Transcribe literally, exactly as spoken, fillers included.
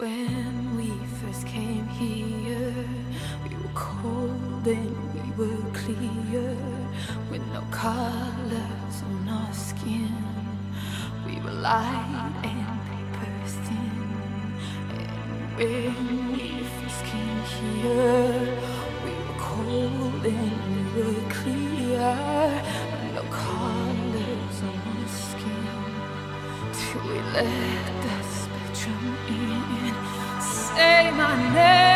When we first came here, we were cold and we were clear, with no colors on our skin. We were light and paper thin. And when we first came here, we were cold and we were clear, with no colors on our skin. Till we let the spectrum in. Say my name.